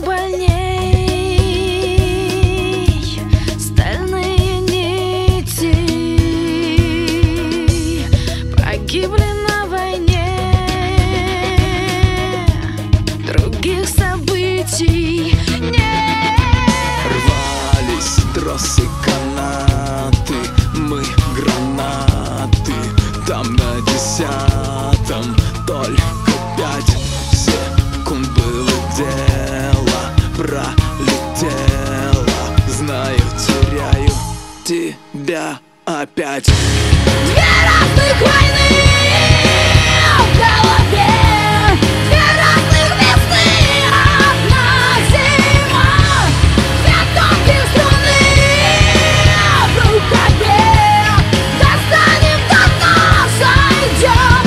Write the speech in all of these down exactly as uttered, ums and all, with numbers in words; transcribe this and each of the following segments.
Больней стальные нити. тебя опять. Две разных войны в голове, две разных весны, одна зима, две тонкие струны в рукаве. Достанем до дна, сойдем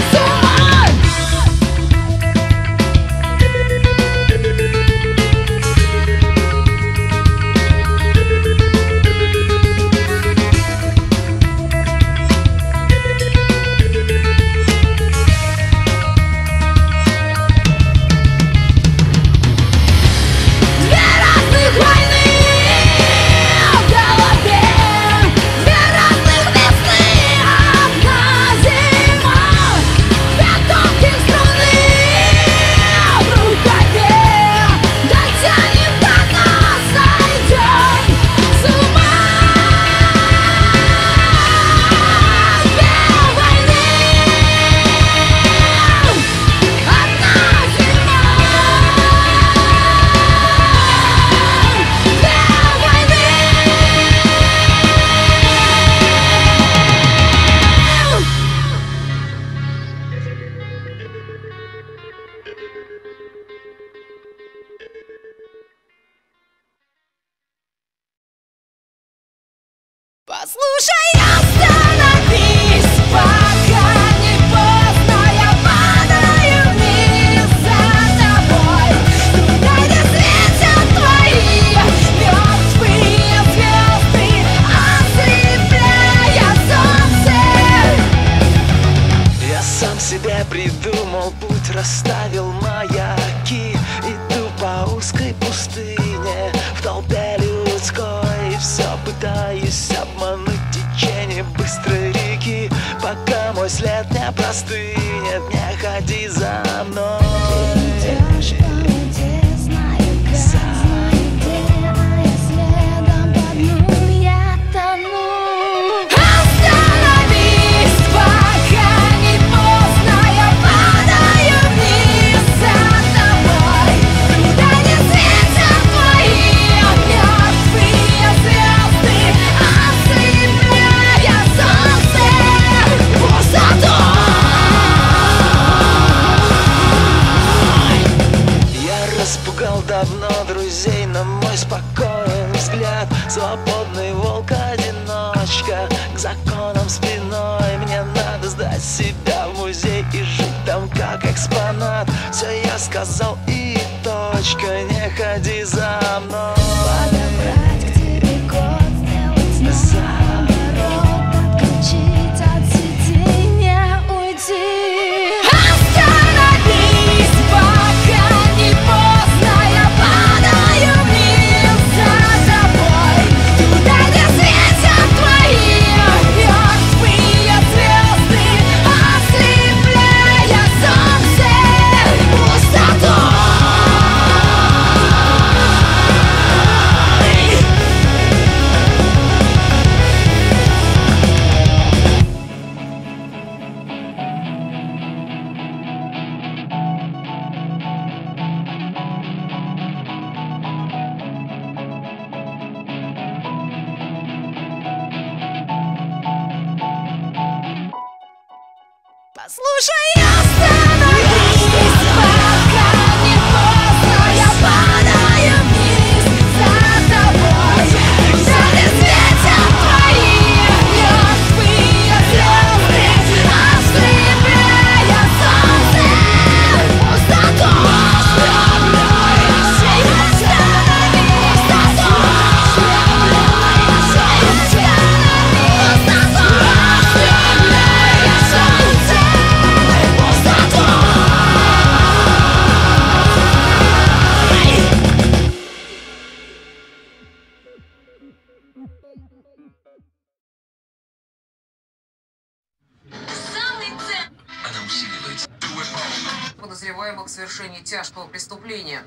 с подозреваемых в совершении тяжкого преступления.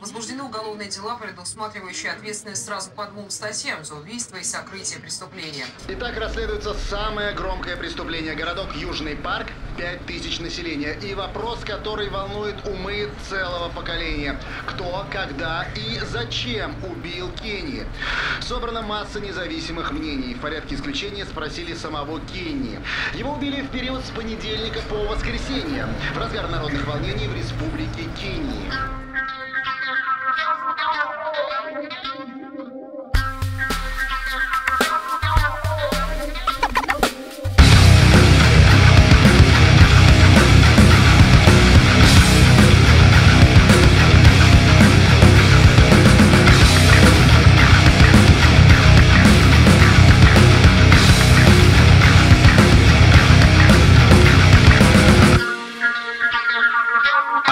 Возбуждены уголовные дела, предусматривающие ответственность сразу по двум статьям за убийство и сокрытие преступления. Итак, расследуется самое громкое преступление. Городок Южный парк, пять тысяч населения. И вопрос, который волнует умы целого поколения. Кто, когда и зачем убил Кении? Собрана масса независимых мнений. В порядке исключения спросили самого Кении. Его убили в период с понедельника по воскресенье, в разгар народных волнений в Республике Кении.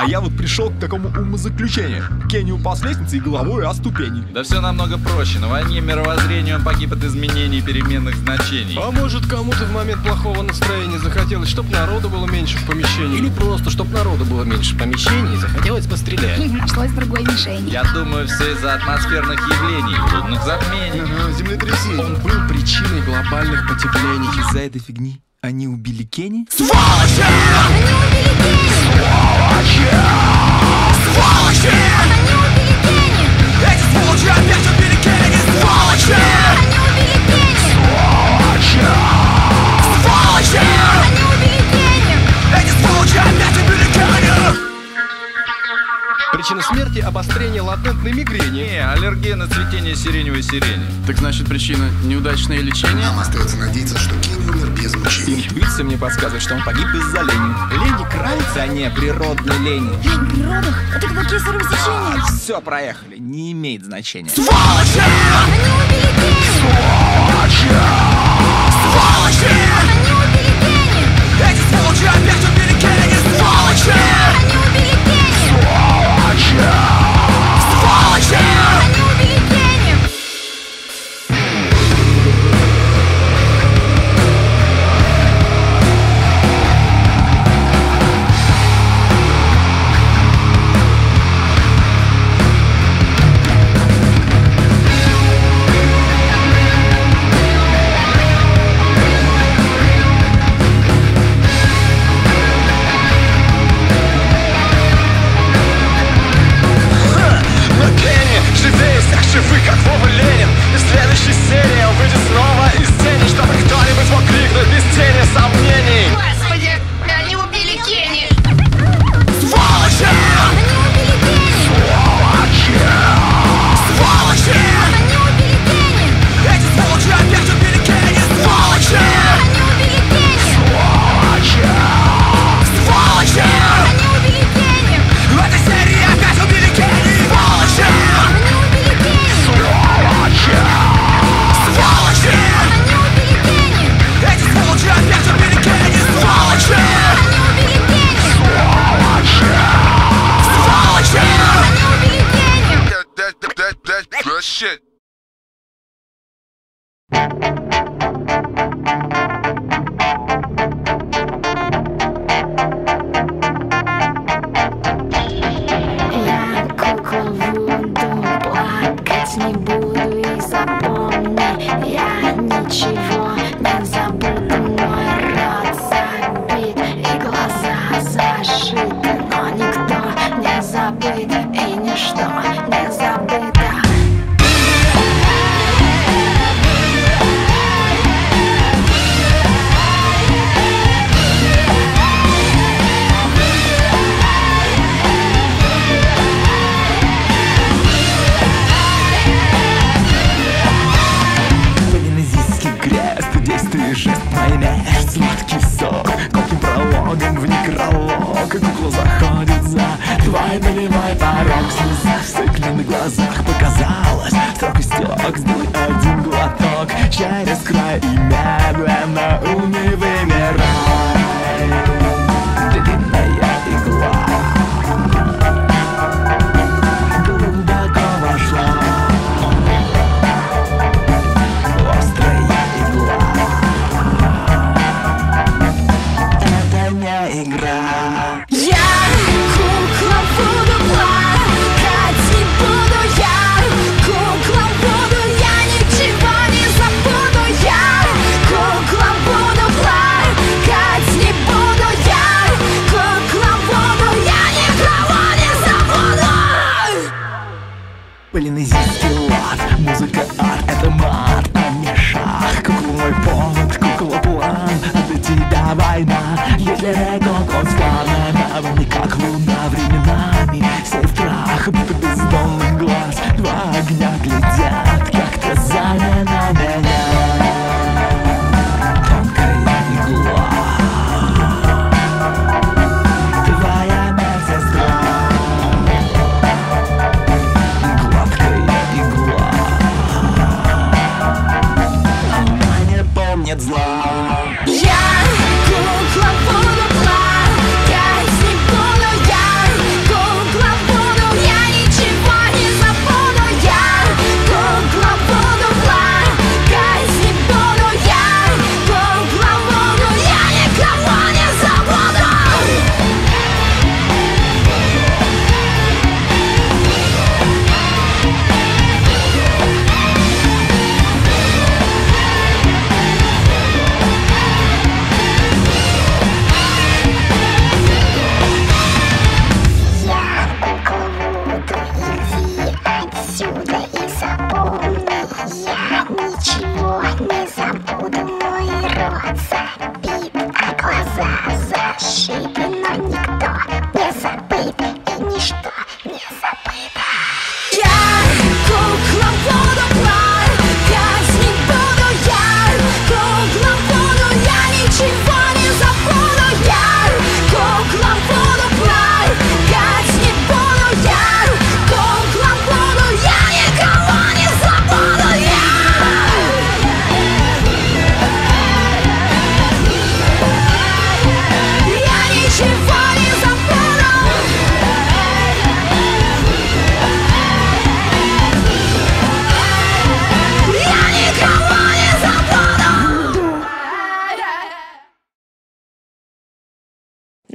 Я вот пришел к такому умозаключению. Кенни упал с лестницы и головой о ступени. Да все намного проще. На войне мировоззрения он погиб от изменений переменных значений. А может, кому-то в момент плохого настроения захотелось, чтоб народу было меньше в помещении? Или просто, чтоб народу было меньше в помещении и захотелось пострелять? И нашлось другое мишень. Я думаю, все из-за атмосферных явлений, лунных затмений, ага, землетрясений. Он был причиной глобальных потеплений. Из-за этой фигни они убили Кенни? Сволочи! Они убили Кенни! Сволочи! Сволочи! Они убили Кенни! Эти сволочи опять убили Кенни! Сволочи! Они убили Кенни! Сволочи! Сволочи! Они убили Кенни! Эти сволочи опять убили Кенни! Причина смерти – обострение латентной мигрени. Не, аллергия на цветение сиреневой сирени. Так значит, причина – неудачное лечение? Нам остается надеяться, что Кенни умер без мучений. Интуиция мне подсказывает, что он погиб из-за лени. Лени крайца, а не природной лени. Лень природных? Это как кесарево сечение. А, все, проехали. Не имеет значения. Сволочи! Они убили Кенни! Сволочи! Сволочи! Они убили Кенни! Эти сволочи опять убили Кенни! Сволочи! Они убили Кенни! Сволочи! Игра. Я кукла-вудула, Катя.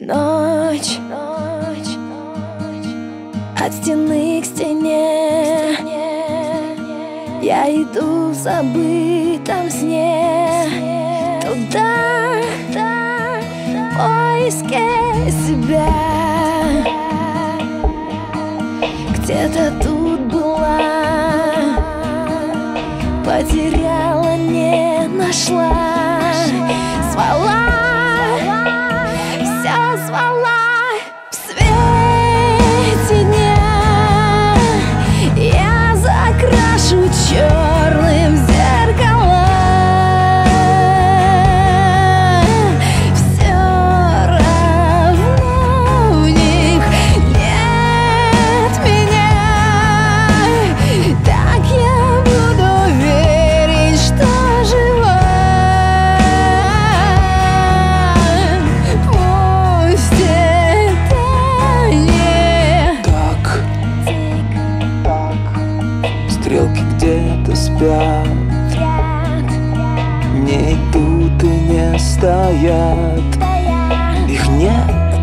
Ночь, ночь, ночь, от стены к стене, к стене. Я иду в забытом сне, сне. Туда, туда, в поиске себя. Где-то тут была, потеряла, не нашла, свала. Звала в свете дня, я закрашу черным зеркала. Все равно у них нет меня. Так я буду верить, что жива. Где-то спят, не идут и не стоят, их нет,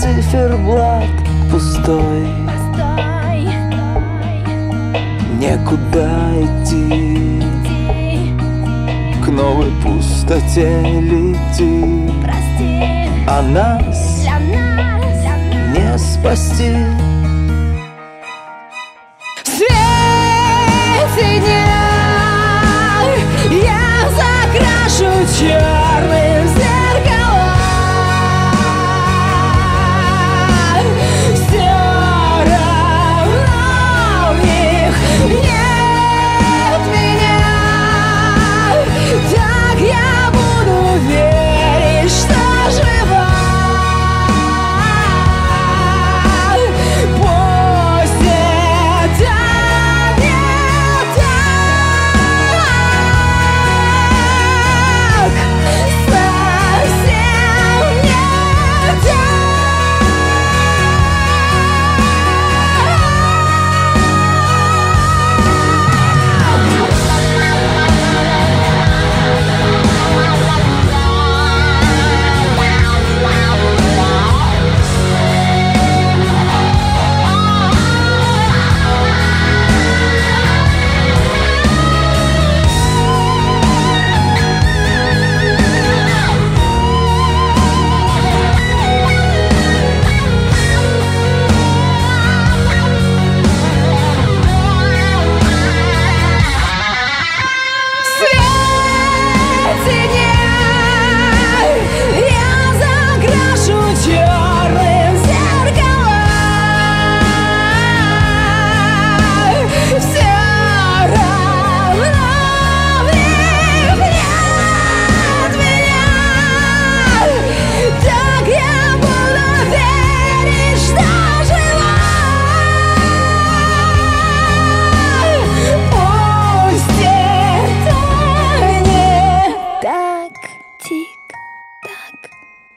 циферблат пустой, некуда идти, к новой пустоте лети, а нас не спасти. Я закрашу черным зеркала. Все равно у них нет меня. Так я буду верить, что жива.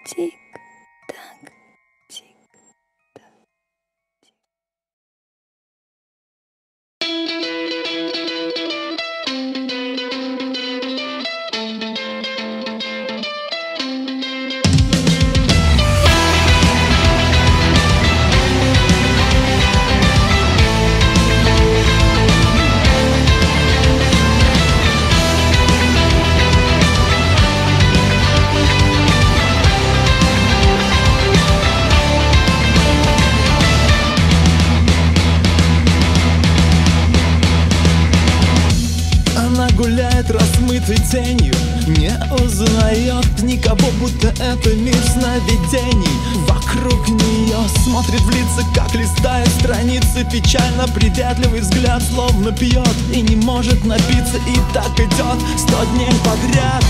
Тик-так, тик-так. Гуляет размытой тенью, не узнает никого, будто это мир сновидений. Вокруг нее смотрит в лица, как листает страницы, печально приветливый взгляд, словно пьет и не может напиться, и так идет сто дней подряд.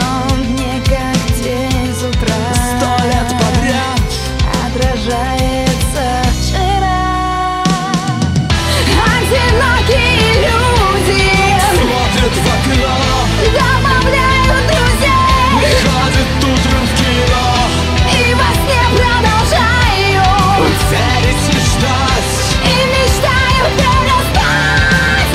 Но он не как день с утра, сто лет подряд отражается вчера. Одинокие люди в окно добавляют друзей, не ходят утром в кино и во сне продолжаю верить и ждать, и мечтаю перестать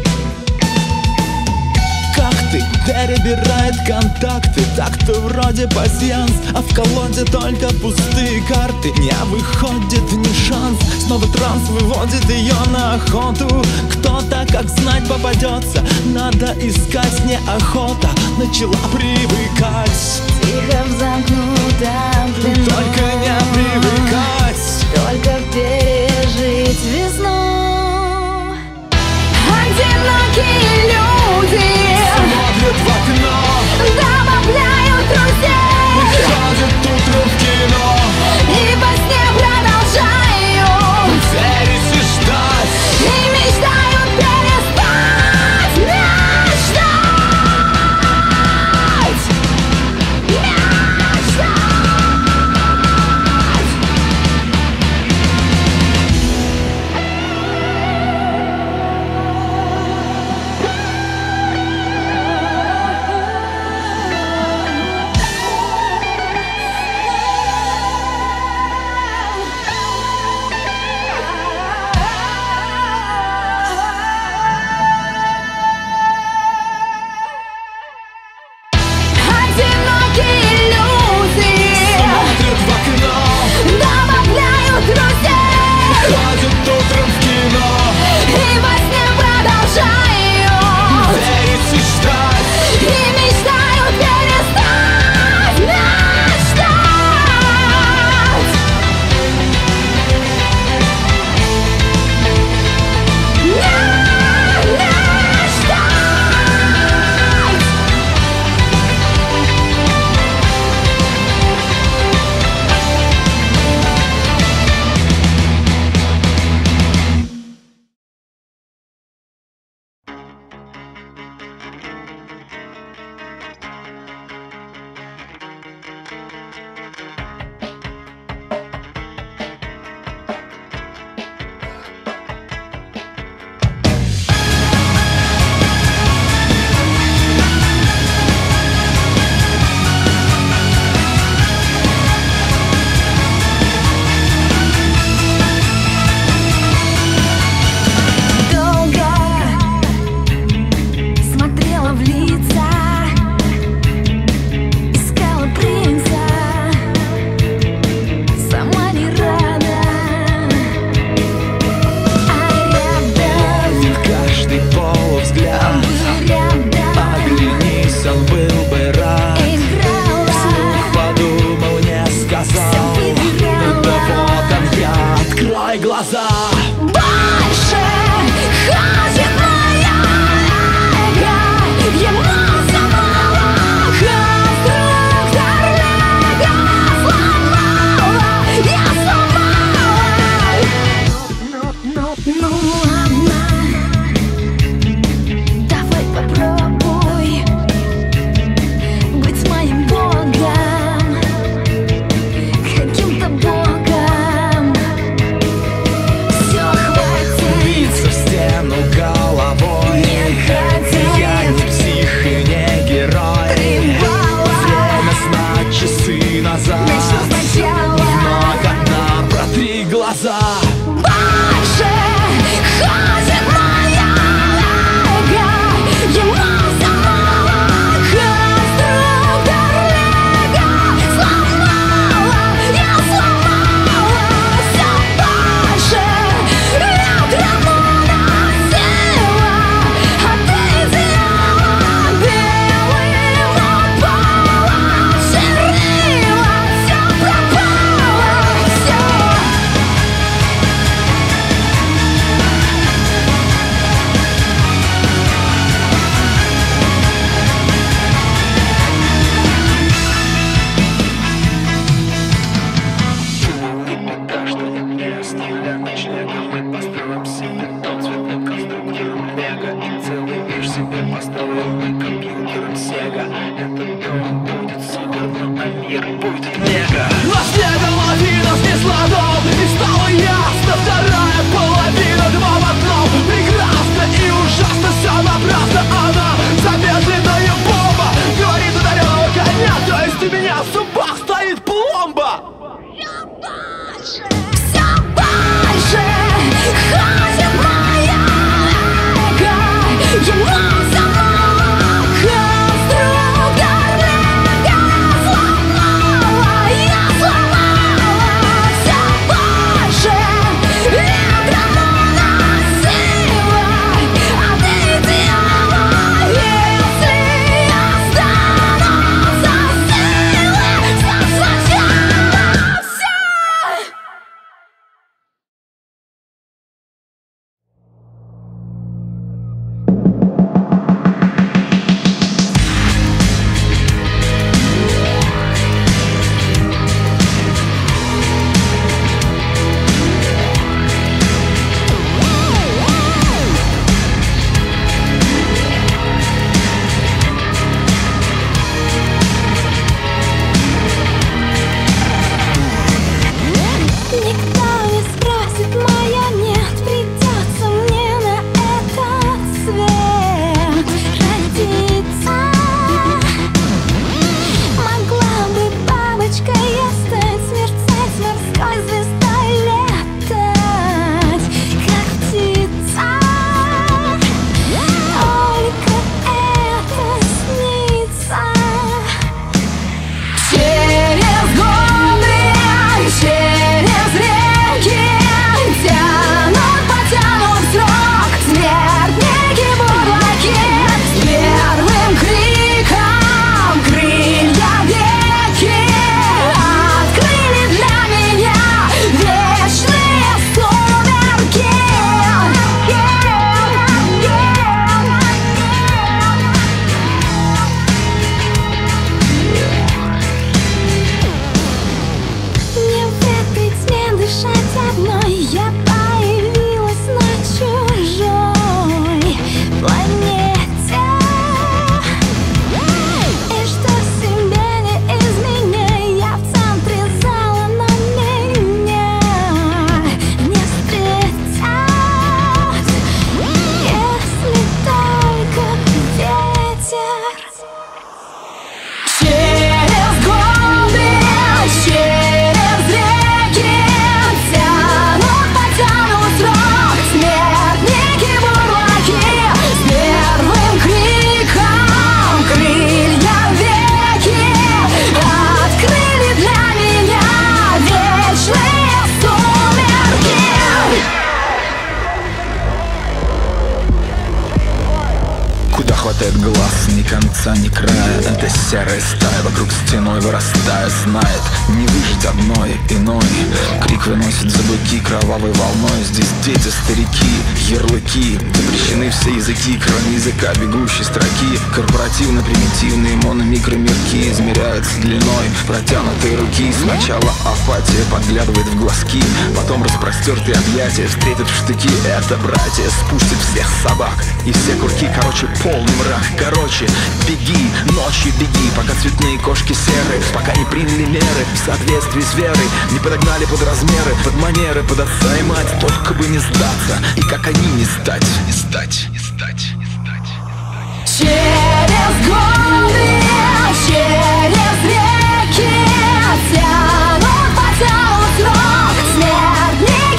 мечтать. Как ты перебирает контакты, так-то вроде пасьянс, а в колоде только пустые карты. Не выходит ни шанс, снова транс выводит ее на охоту. Кто-то, как знать, попадется, надо искать, неохота начала привыкать. Тихо в замкнутом плену, только не привыкать, только пережить весну. Одинокие люди смотрят в окно, добавляют друзей, выходят утром в кино и во сне продолжаю верить и ждать, и мечтаю перестать мечтать, мечтать. Все глаза. Глаз ни конца, ни края. Это серая стая вокруг стеной вырастая, знает, не выжить одной иной. Крик выносит за быки кровавой волной. Здесь дети, старики, ярлыки. Запрещены все языки, кроме языка бегущей строки. Корпоративно-примитивные мономикромирки измеряются длиной протянутой руки. Сначала апатия подглядывает в глазки, потом распростертые объятия встретят в штыки. Это братья спустят всех собак и все курки, короче, полный мрак. Короче, беги, ночью беги, пока цветные кошки серы, пока не приняли меры в соответствии с верой, не подогнали под размеры, под манеры, под отца и мать. Только бы не сдаться, и как они не стать, не стать, не стать, не стать, не стать. Через годы, через реки тянут, потянут срок смертный.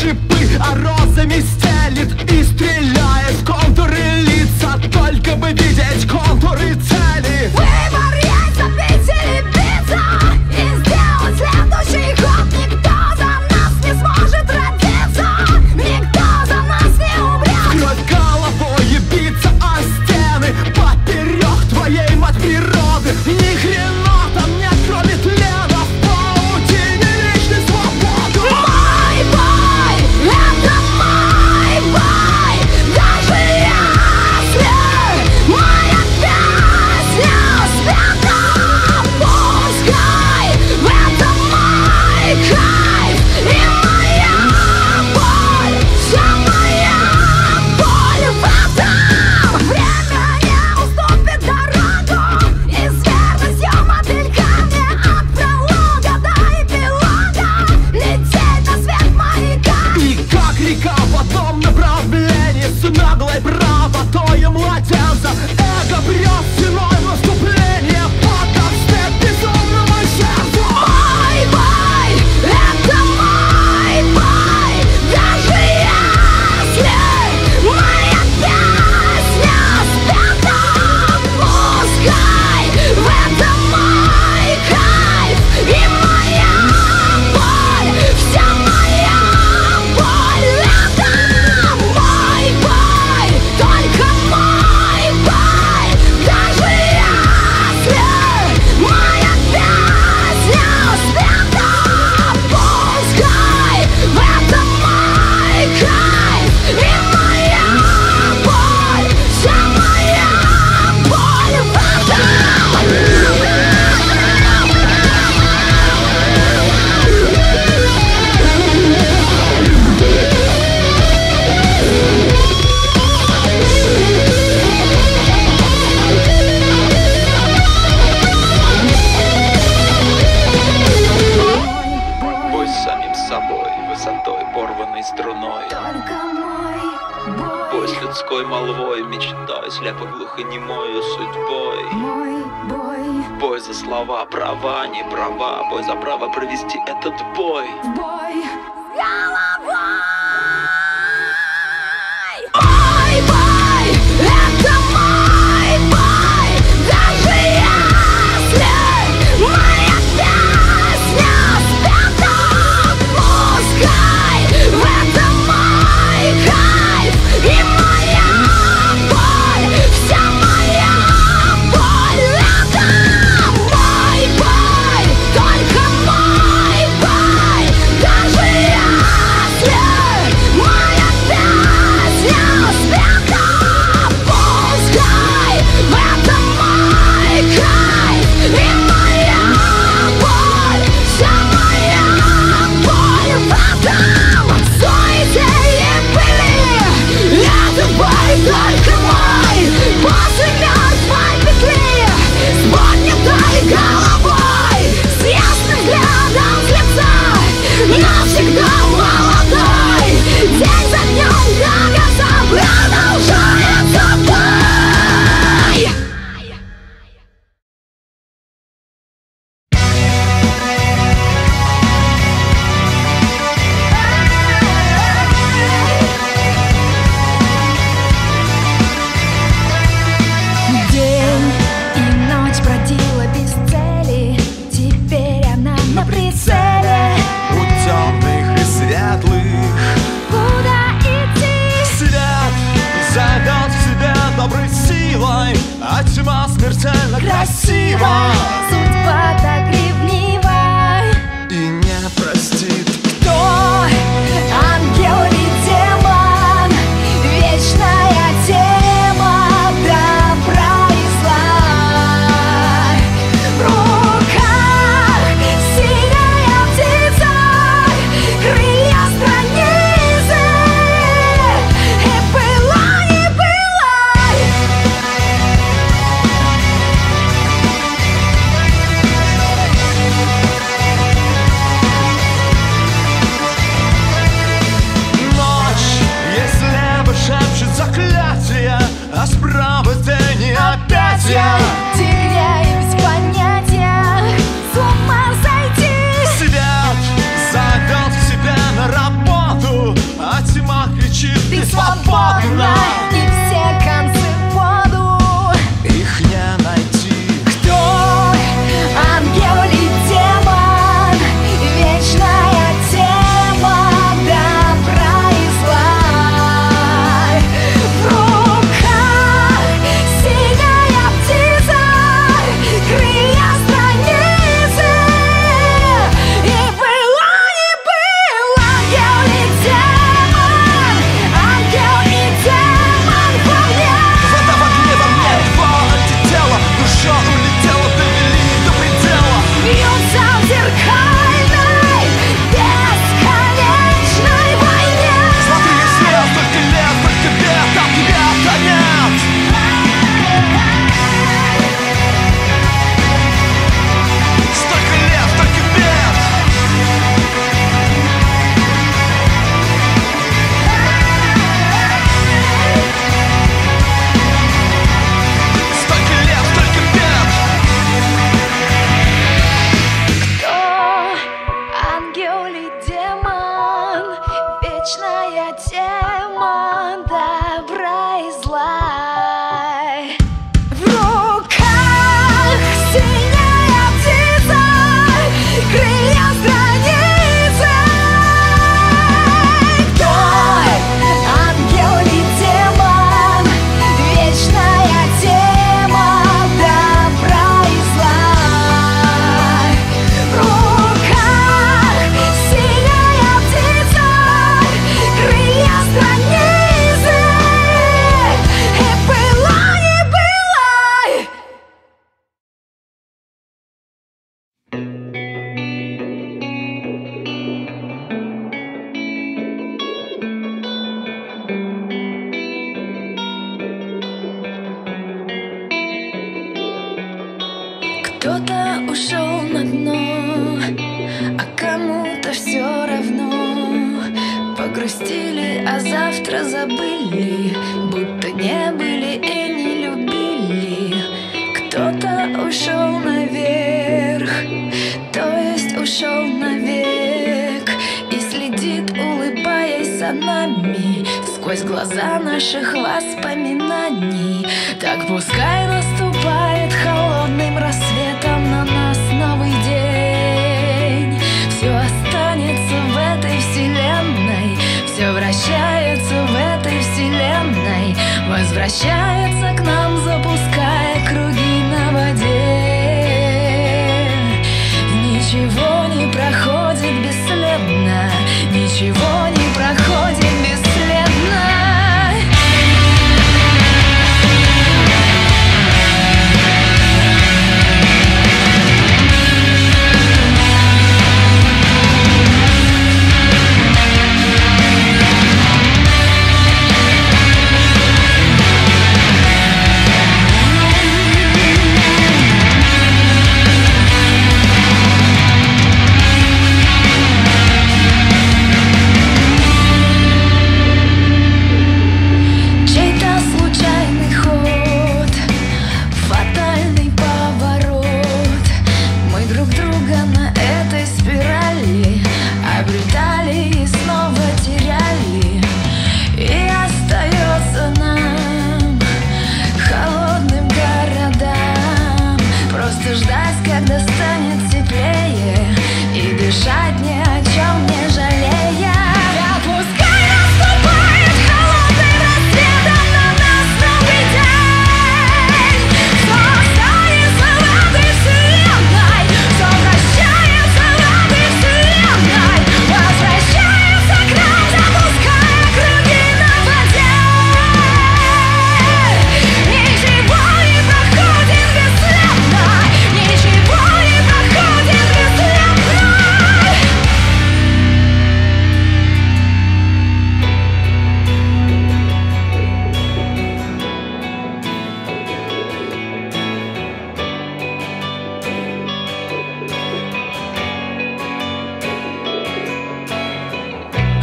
шипы, а розами стелит и стреляет в контуры лица, только бы видеть контуры цели. Выбор есть, забить или биться, и сделать следующий ход. Никто за нас не сможет родиться, никто за нас не умрет. Кровь головой биться о стены, поперек твоей мать природы. Ни хрена там нет, кроме тлена. Юлий демон, вечная тема добра и зла. В руках сильная птица, крылья с границей. Кто ангел или демон, вечная тема добра и зла. В руках сильная птица, крылья с границей. И было, не было. Кто-то ушел на дно, а кому-то все равно. Погрустили, а завтра забыли, будто не были и не любили. Кто-то ушел наверх, то есть ушел навек, и следит, улыбаясь, за нами сквозь глаза наших воспоминаний. Так пускай наступает холодным рассветом на нас новый день. Все останется в этой вселенной, все вращается в этой вселенной, возвращается к нам, запуская круги на воде. Ничего не проходит бесследно, ничего не проходит бесследно.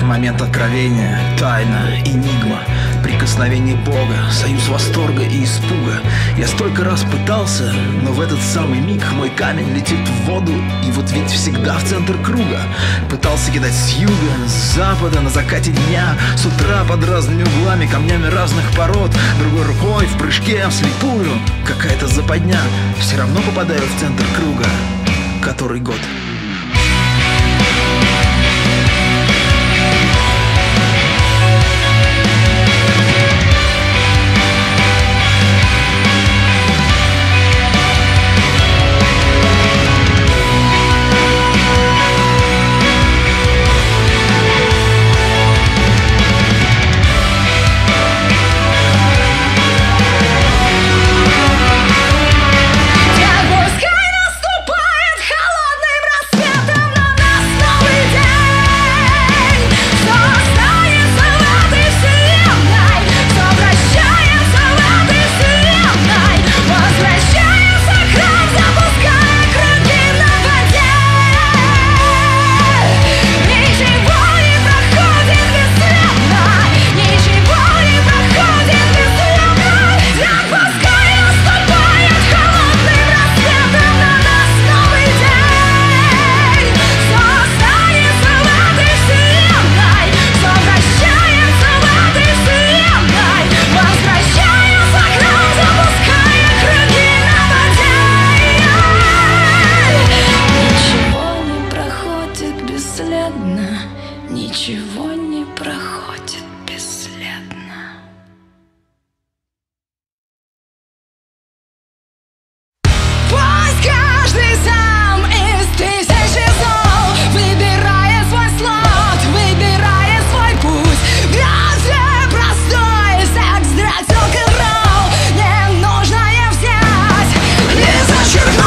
Момент откровения, тайна, энигма, прикосновение Бога, союз восторга и испуга. Я столько раз пытался, но в этот самый миг мой камень летит в воду, и вот ведь всегда в центр круга. Пытался кидать с юга, с запада, на закате дня, с утра под разными углами, камнями разных пород, другой рукой, в прыжке, вслепую. Какая-то западня, все равно попадаю в центр круга. Который год? видно, ничего не проходит бесследно. Пусть каждый сам из тысячи слов выбирает свой слот, выбирает свой путь. Грация простой, секс, драть, рок-н-ролл, не нужно ее взять, не зачеркнуть.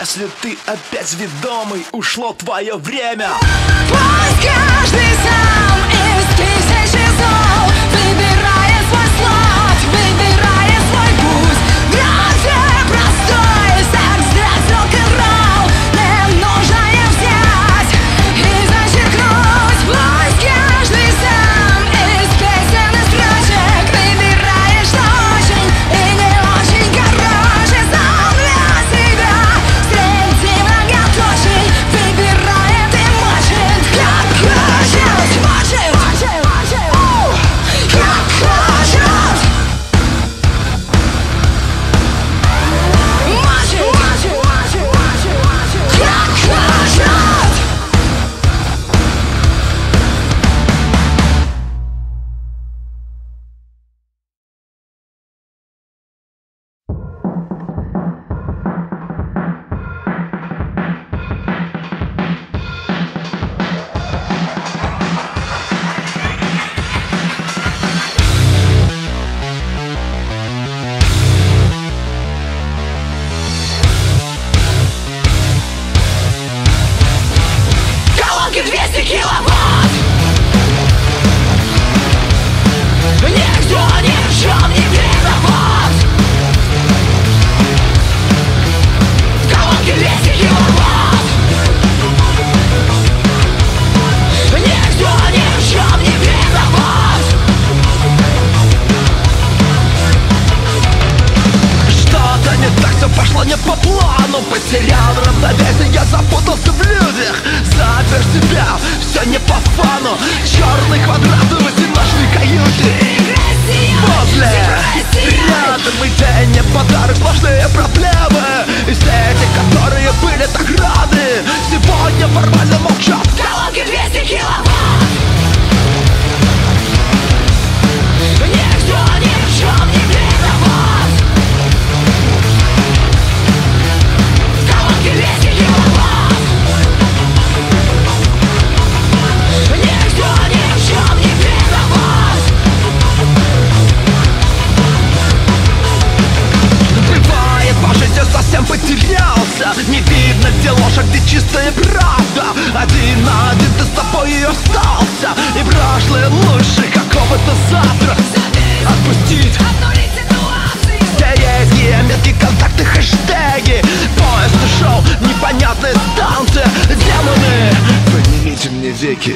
Если ты опять ведомый, ушло твое время. Пусть каждый сам из тысячи слов выбирает свой слот, выбирает свой путь. Грация простой, секс, драть, рок-н-ролл, не нужно ее взять и зачеркнуть. Пусть каждый сам из песен и строчек выбирает, что очень и не очень короче. Сам для себя квадрат в восемнадцатой каюте. После тринадцати каждый день не подарок, сложные проблемы. И все эти, которые были так рады, сегодня формально молчат. Колонки двести киловатт. Никто ни в чем не виноват. Колонки двести киловатт. Никто ни в чем не виноват. Бывает, по жизни совсем потерялся. Не видно, где ложь, а где чистая правда. Один на один ты с тобой и остался. И прошлое лучше какого-то завтра. Отпустить обнулить ситуации. Где есть метки, контакты, хэштеги. Поезд ушел, непонятная станция. Демоны, поднимите мне веки.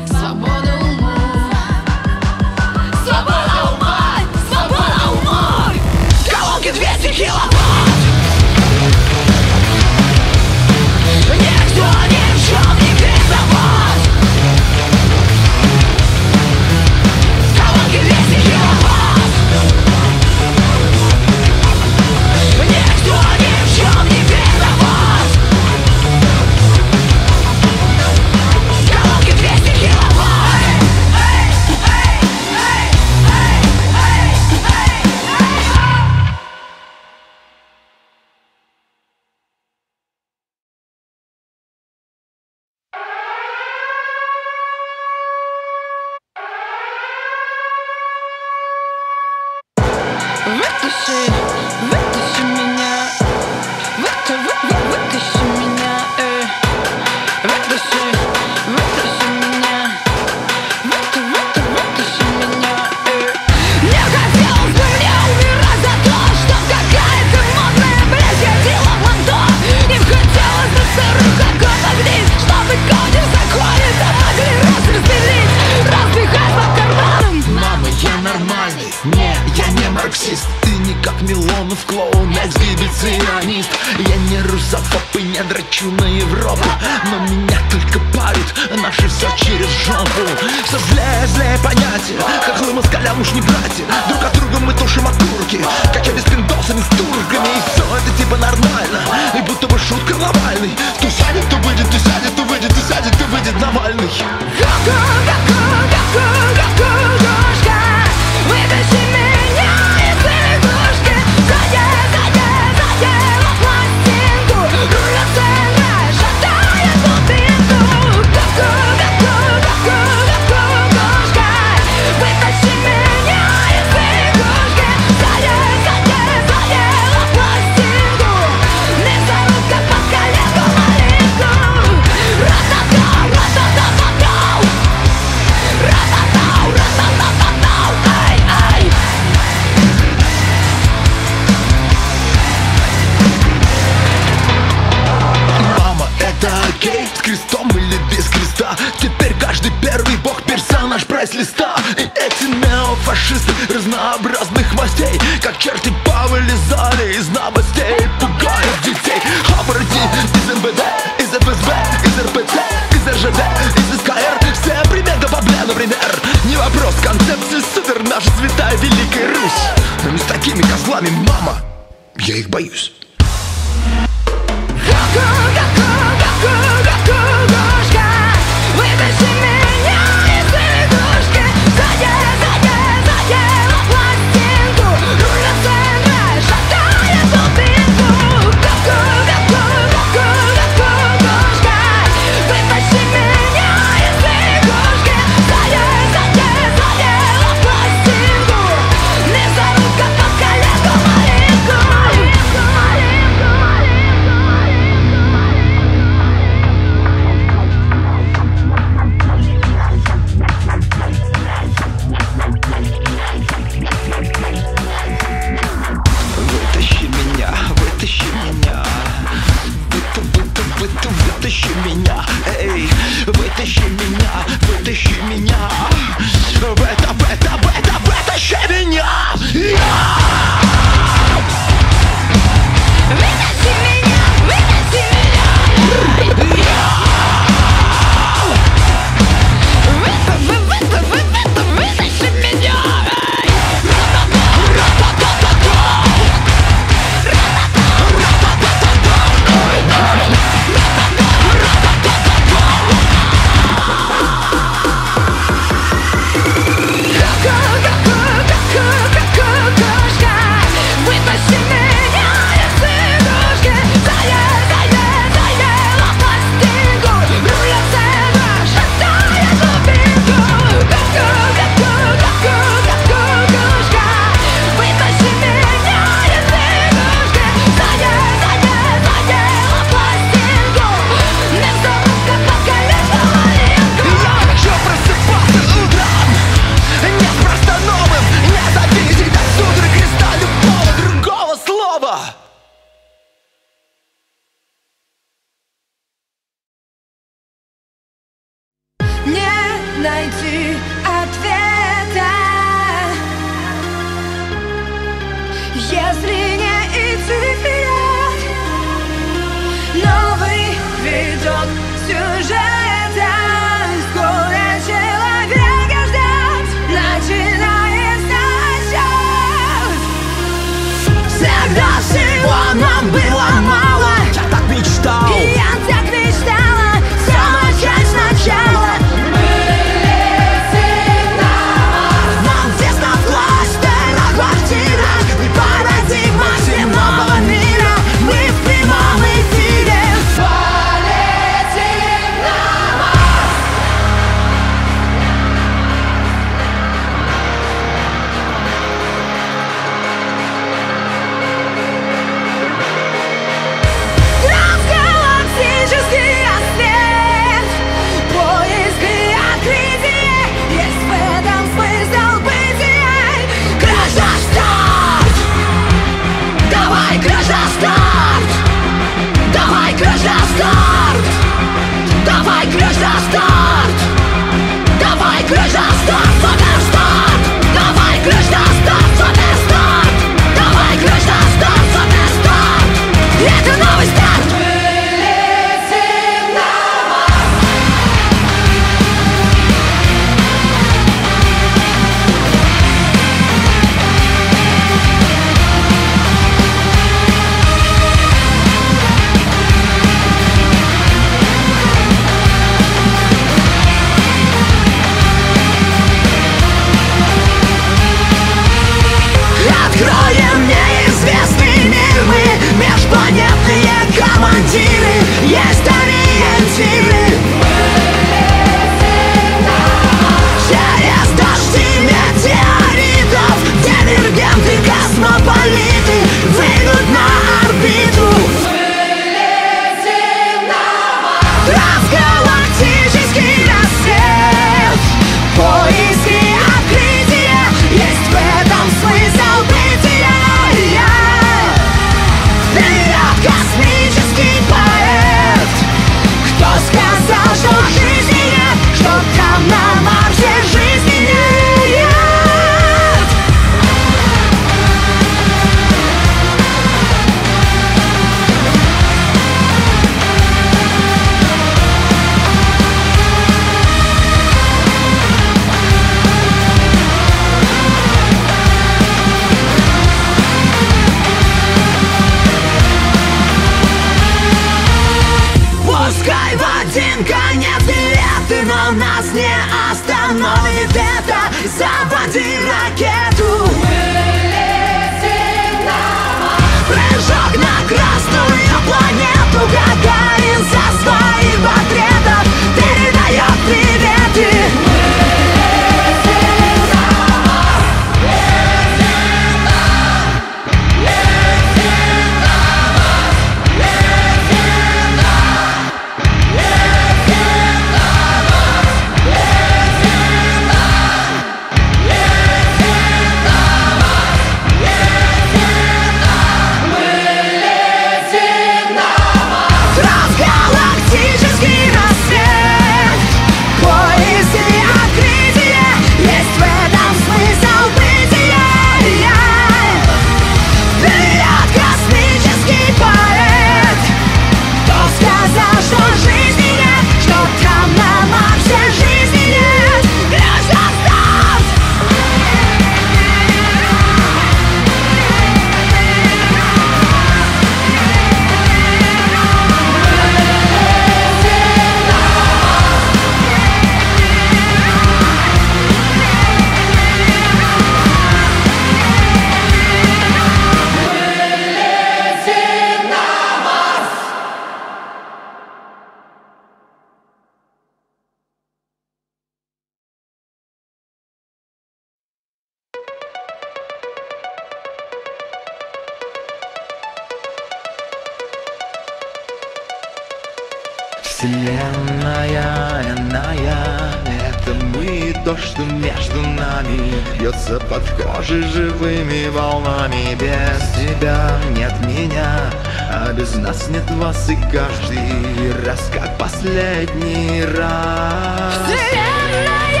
Вселенная иная, это мы, то, что между нами бьется под кожей живыми волнами. Без тебя нет меня, а без нас нет вас, и каждый раз, как последний раз. Вселенная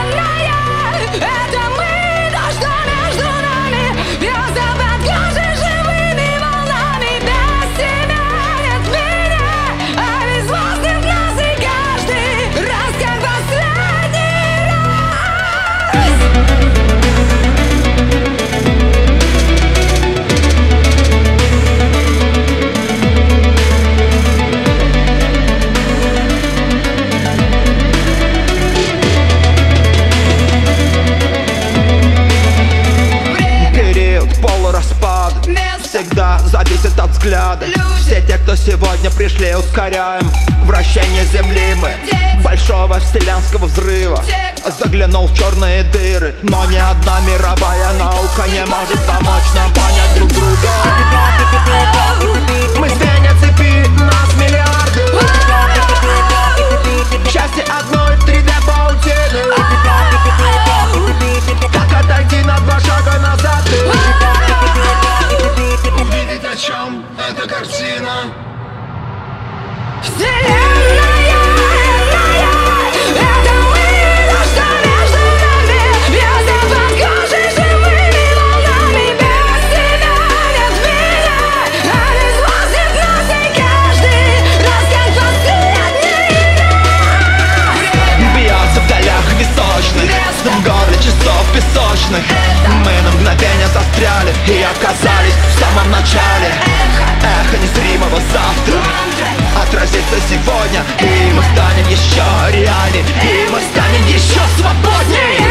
иная, это мы, то, что между нами бьется под кожей живыми волнами. Без тебя нет меня, а без вас нет нас. всегда зависит от взгляда. Все те, кто сегодня пришли, ускоряем вращение Земли мы. Большого вселенского взрыва заглянул в черные дыры, но ни одна мировая наука не может помочь нам понять друг друга. Мы звенья цепи, нас миллиарды. Счастье одной три дэ паутины. Как отойти на два шага назад? Увидеть, о чем эта картина. Песочных. Мы на мгновение застряли и оказались в самом начале. Эхо незримого завтра отразится сегодня, и мы станем еще реальней, и мы станем еще свободней.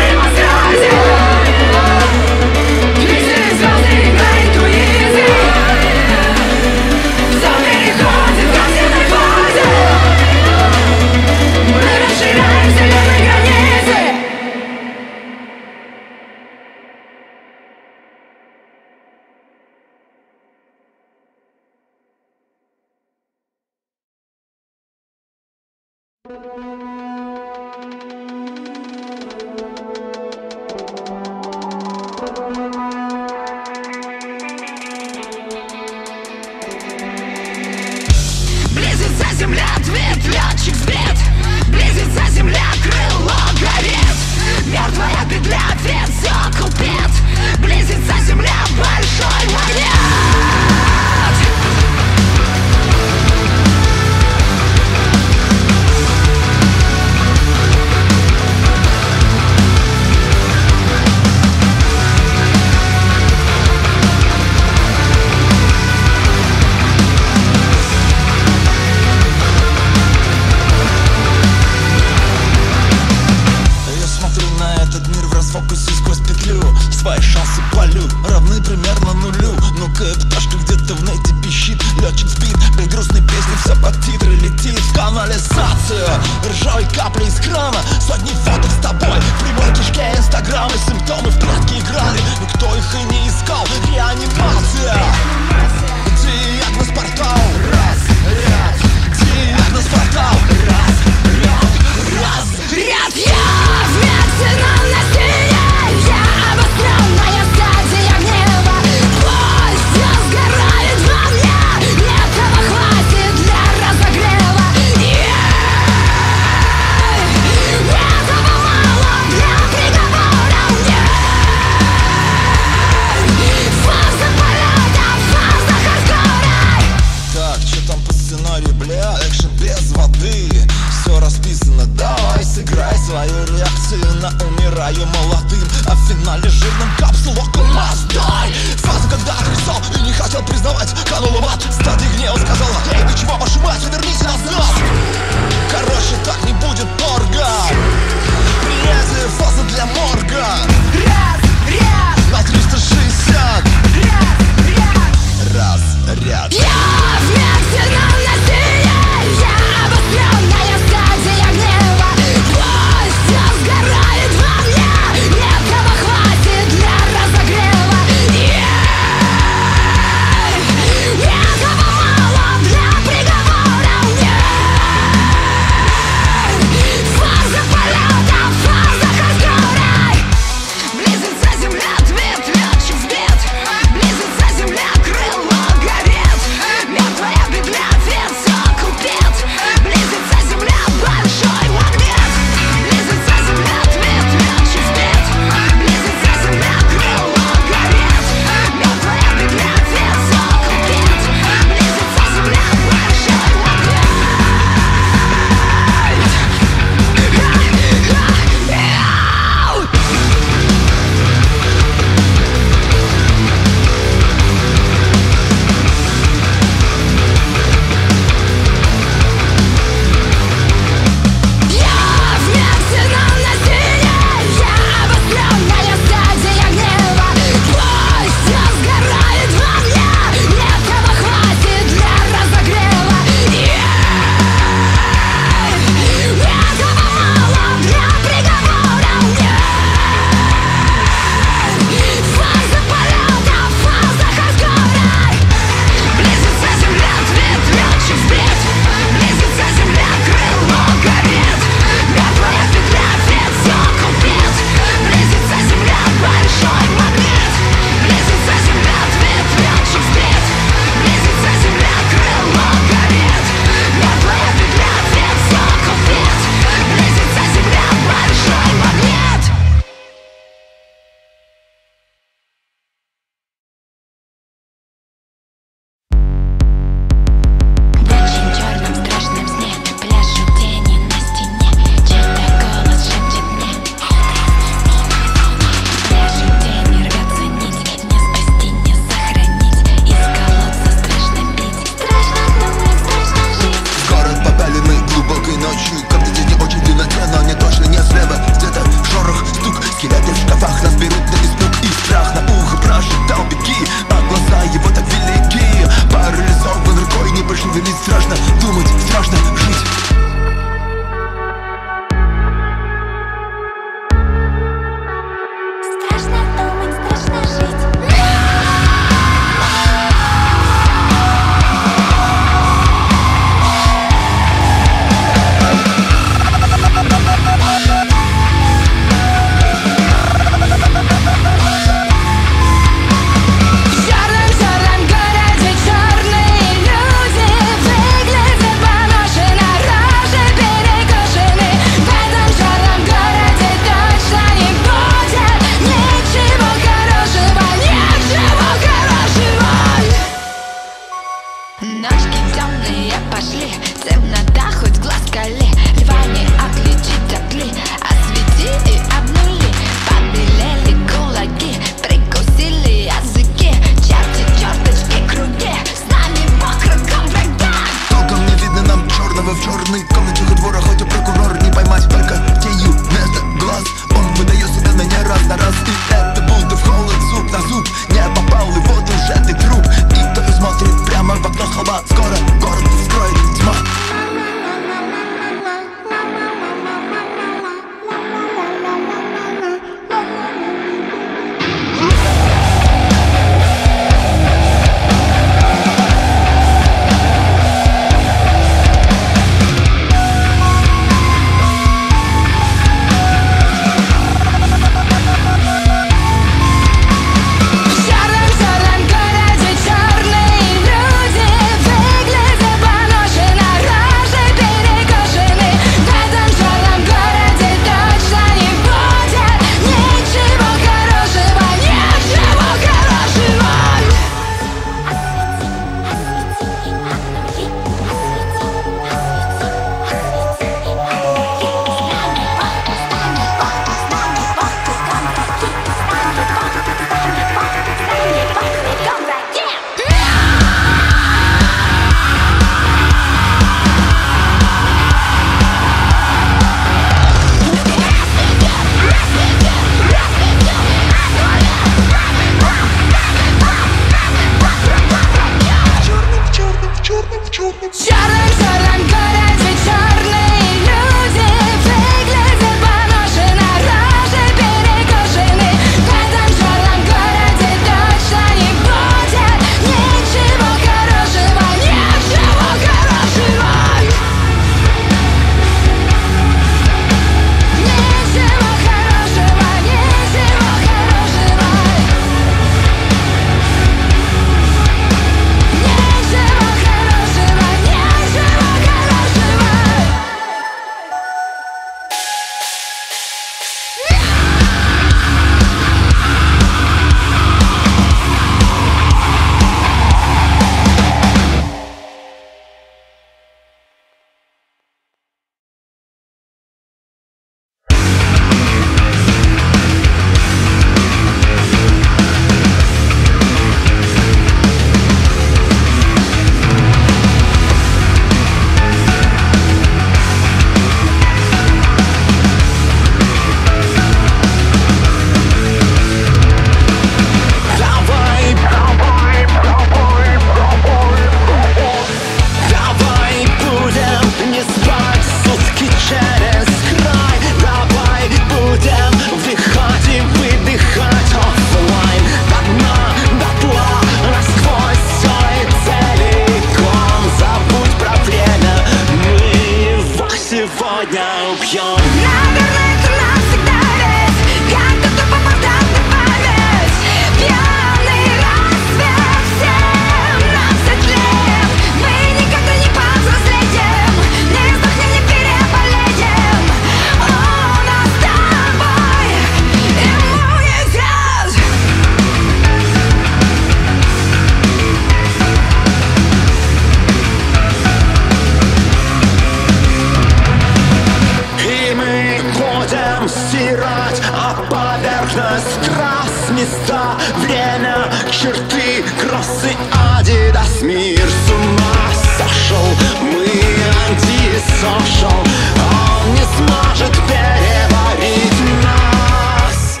черты, кроссы, адидас, мир с ума сошел. Мы антисошел, он не сможет переварить нас.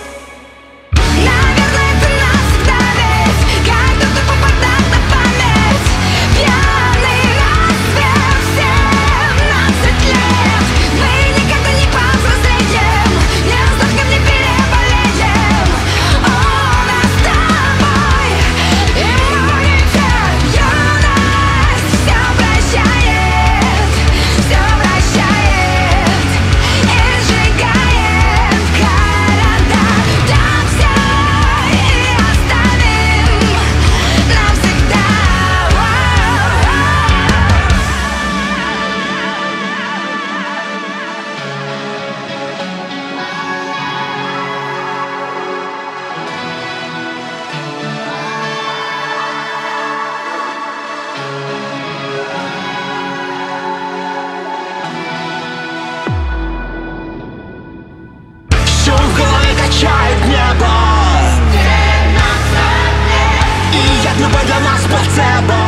Наверное, это навсегда, ведь как только попадает на память пьяный рассвет. Семнадцать лет, мы никогда не повзрослеем, не вздохнем, не переболеем. Он с тобой, и мой век, юность все прощает, все прощает и сжигает города. Там все и оставим навсегда. Шум в голове качает небо, и яд любой для нас плацебо.